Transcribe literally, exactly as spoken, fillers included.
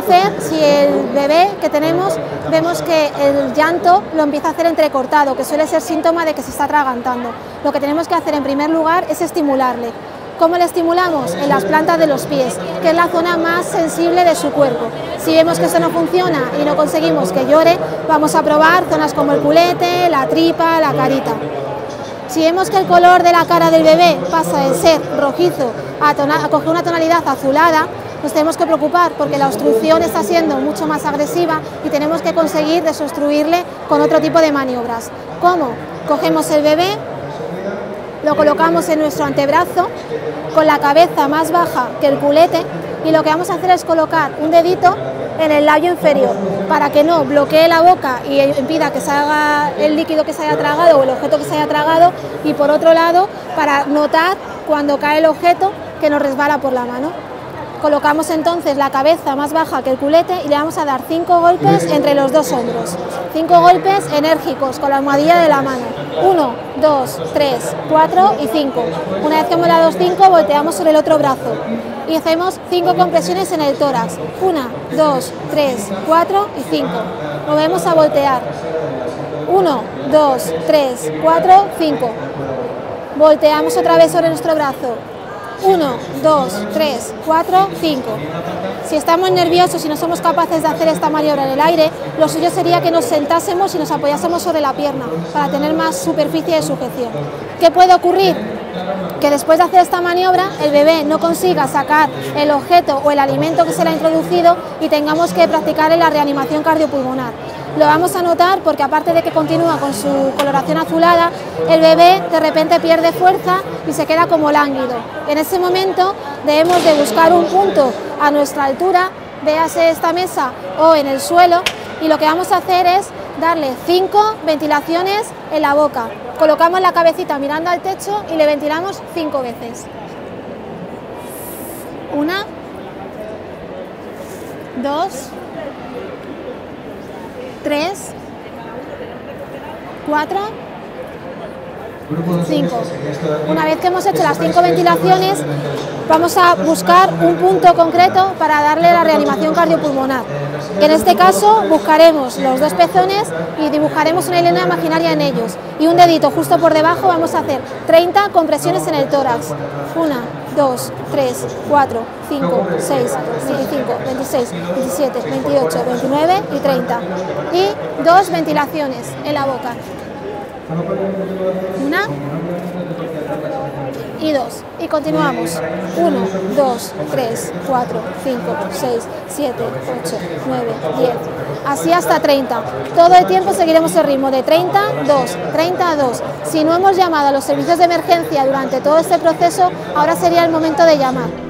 hacer si el bebé que tenemos vemos que el llanto lo empieza a hacer entrecortado, que suele ser síntoma de que se está atragantando. Lo que tenemos que hacer en primer lugar es estimularle. ¿Cómo le estimulamos? En las plantas de los pies, que es la zona más sensible de su cuerpo. Si vemos que eso no funciona y no conseguimos que llore, vamos a probar zonas como el culete, la tripa, la carita. Si vemos que el color de la cara del bebé pasa de ser rojizo a, a coger una tonalidad azulada, nos tenemos que preocupar porque la obstrucción está siendo mucho más agresiva y tenemos que conseguir desobstruirle con otro tipo de maniobras. ¿Cómo? Cogemos el bebé, lo colocamos en nuestro antebrazo con la cabeza más baja que el culete y lo que vamos a hacer es colocar un dedito en el labio inferior para que no bloquee la boca y impida que salga el líquido que se haya tragado o el objeto que se haya tragado, y por otro lado para notar cuando cae el objeto que nos resbala por la mano. Colocamos entonces la cabeza más baja que el culete y le vamos a dar cinco golpes entre los dos hombros. Cinco golpes enérgicos con la almohadilla de la mano. Uno, dos, tres, cuatro y cinco. Una vez que hemos dado los cinco, volteamos sobre el otro brazo y hacemos cinco compresiones en el tórax. Una, dos, tres, cuatro y cinco. Volvemos a voltear. Uno, dos, tres, cuatro, cinco. Volteamos otra vez sobre nuestro brazo. uno, dos, tres, cuatro, cinco. Si estamos nerviosos y no somos capaces de hacer esta maniobra en el aire, lo suyo sería que nos sentásemos y nos apoyásemos sobre la pierna para tener más superficie de sujeción. ¿Qué puede ocurrir? Que después de hacer esta maniobra el bebé no consiga sacar el objeto o el alimento que se le ha introducido y tengamos que practicar la reanimación cardiopulmonar. Lo vamos a notar porque aparte de que continúa con su coloración azulada, el bebé de repente pierde fuerza y se queda como lánguido. En ese momento debemos de buscar un punto a nuestra altura, véase esta mesa o en el suelo, y lo que vamos a hacer es darle cinco ventilaciones en la boca. Colocamos la cabecita mirando al techo y le ventilamos cinco veces. Una, dos, tres, cuatro, cinco. Una vez que hemos hecho las cinco ventilaciones, vamos a buscar un punto concreto para darle la reanimación cardiopulmonar. En este caso buscaremos los dos pezones y dibujaremos una hilera imaginaria en ellos. Y un dedito justo por debajo vamos a hacer treinta compresiones en el tórax. uno, dos, tres, cuatro, cinco, seis, veinticinco, veintiséis, veintisiete, veintiocho, veintinueve y treinta. Y dos ventilaciones en la boca. Una y dos. Y continuamos. uno, dos, tres, cuatro, cinco, seis, siete, ocho, nueve, diez. Así hasta treinta. Todo el tiempo seguiremos el ritmo de treinta, dos, treinta, dos. Si no hemos llamado a los servicios de emergencia durante todo este proceso, ahora sería el momento de llamar.